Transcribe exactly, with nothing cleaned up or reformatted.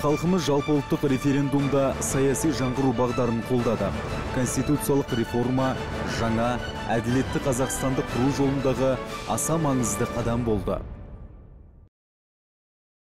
Халқымыз жалпы ұлттық референдумда саяси жаңғыру бағдарын қолдады. Конституциялық реформа жаңа әділетті Қазақстанды құру жолындағы аса маңызды қадам болды.